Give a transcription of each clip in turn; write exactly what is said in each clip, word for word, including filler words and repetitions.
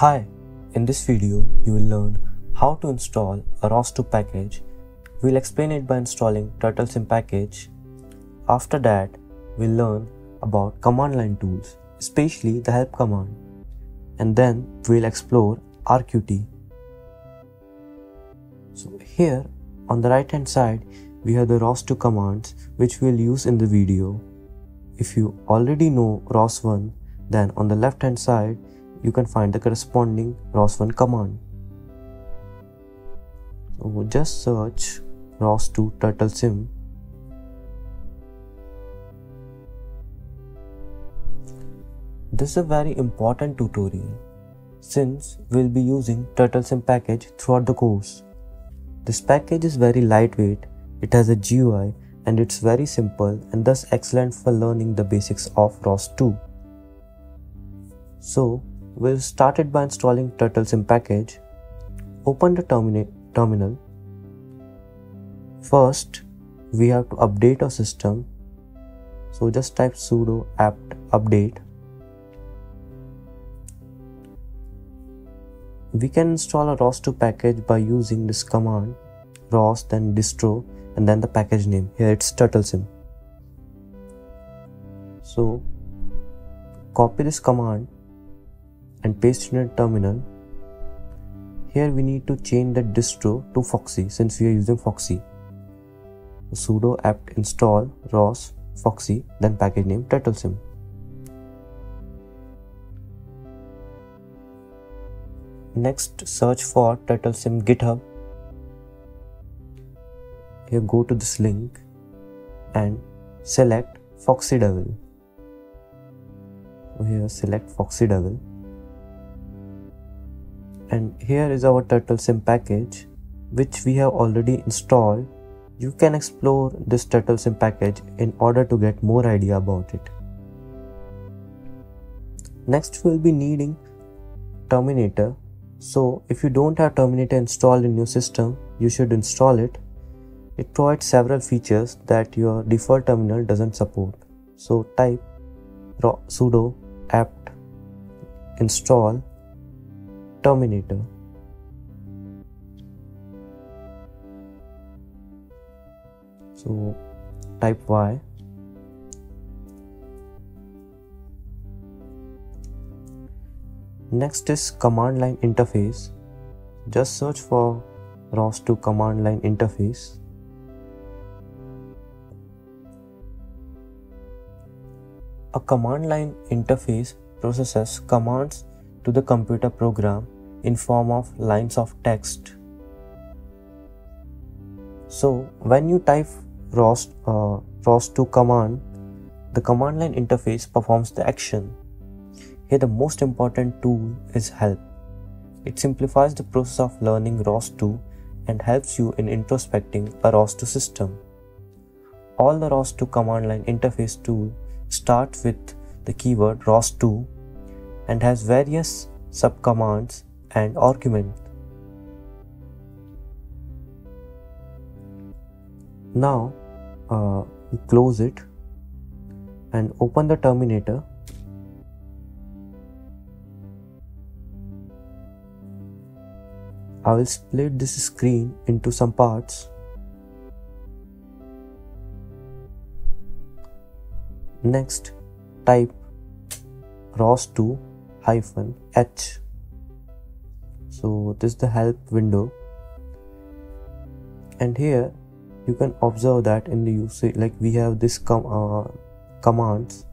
Hi, in this video you will learn how to install a R O S two package. We'll explain it by installing Turtlesim package. After that, we'll learn about command line tools, especially the help command. And then we'll explore R Q T. So here on the right hand side, we have the R O S two commands which we'll use in the video. If you already know R O S one, then on the left hand side, you can find the corresponding R O S one command. So just search R O S two Turtlesim. This is a very important tutorial since we'll be using Turtlesim package throughout the course. This package is very lightweight, it has a G U I and it's very simple and thus excellent for learning the basics of R O S two. So we'll start it by installing Turtlesim package. Open the terminal. First, we have to update our system. So just type sudo apt update. We can install a R O S two package by using this command, R O S, then distro, and then the package name. Here it's Turtlesim. So copy this command and paste in a terminal. Here we need to change the distro to Foxy since we are using Foxy. Sudo apt install R O S Foxy, then package name Turtlesim. Next, search for Turtlesim GitHub. Here go to this link and select Foxy Devil. Here select Foxy Devil. And here is our Turtlesim package which we have already installed. You can explore this Turtlesim package in order to get more idea about it. Next we will be needing Terminator. So if you don't have Terminator installed in your system, you should install it. It provides several features that your default terminal doesn't support. So type sudo apt install Terminator. So type Y. Next is command line interface. Just search for R O S two command line interface. A command line interface processes commands to the computer program in form of lines of text. So when you type R O S two command, the command line interface performs the action. Here the most important tool is help. It simplifies the process of learning R O S two and helps you in introspecting a R O S two system. All the R O S two command line interface tool start with the keyword R O S two and has various subcommands and arguments. Now uh, close it and open the Terminator. I will split this screen into some parts. Next, type R O S two hyphen H. So this is the help window, and here you can observe that in the usage, like we have this com uh, commands.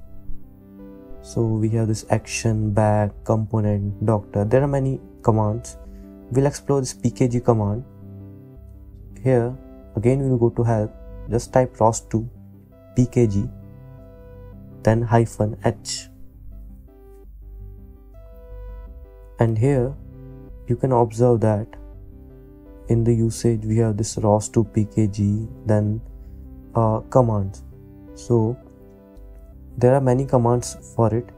So we have this action, back, component, doctor. There are many commands. We'll explore this P K G command. Here again we will go to help. Just type R O S two P K G, then hyphen H. And here you can observe that in the usage we have this R O S two P K G, then uh, commands. So there are many commands for it,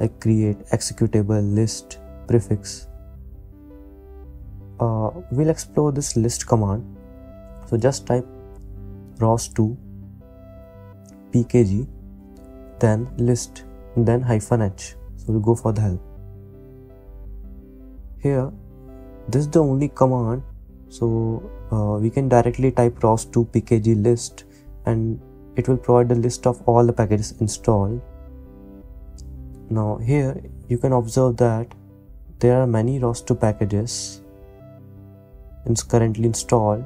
like create, executable, list, prefix. Uh, we'll explore this list command. So just type R O S two P K G, then list, then hyphen H. So we'll go for the help. here this is the only command, so uh, we can directly type R O S two pkg list and it will provide the list of all the packages installed. Now here you can observe that there are many R O S two packages it's currently installed,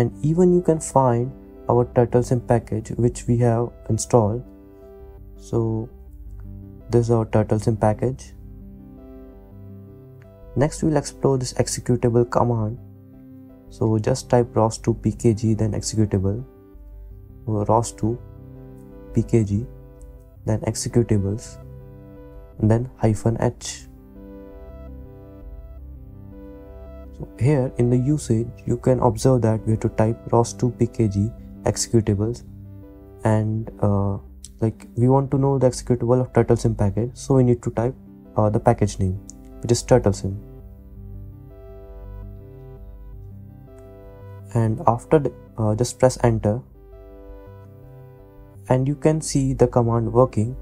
and even you can find our Turtlesim package which we have installed. So this is our Turtlesim package. Next we'll explore this executable command. So just type R O S two pkg then executable, or R O S two pkg then executables and then hyphen h. So here in the usage you can observe that we have to type R O S two pkg executables, and uh, like we want to know the executable of Turtlesim package, so we need to type uh, the package name, which is Turtlesim, and after the, uh, just press enter and you can see the command working.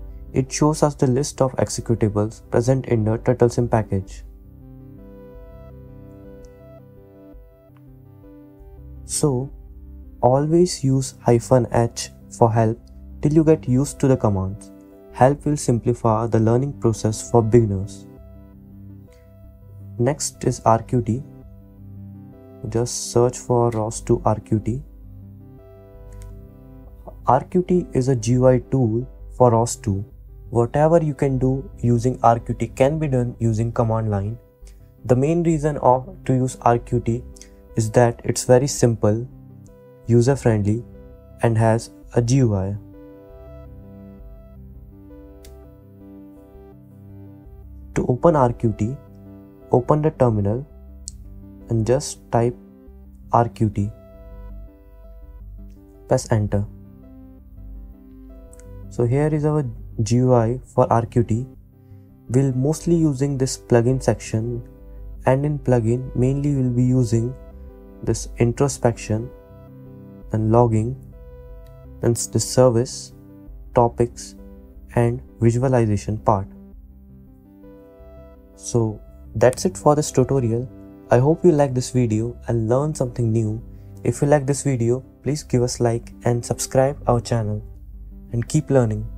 It shows us the list of executables present in the Turtlesim package. So always use hyphen h for help till you get used to the commands. Help will simplify the learning process for beginners. Next is R Q T. Just search for R O S two R Q T. R Q T is a G U I tool for R O S two. Whatever you can do using R Q T can be done using command line. The main reason of to use R Q T is that it's very simple, user friendly and has a G U I. To open R Q T, open the terminal and just type R Q T. Press enter. So here is our G U I for R Q T. We'll mostly using this plugin section, and in plugin mainly we'll be using this introspection and logging, then the service, topics and visualization part. So that's it for this tutorial. I hope you like this video and learn something new. If you like this video, please give us like and subscribe our channel, and keep learning.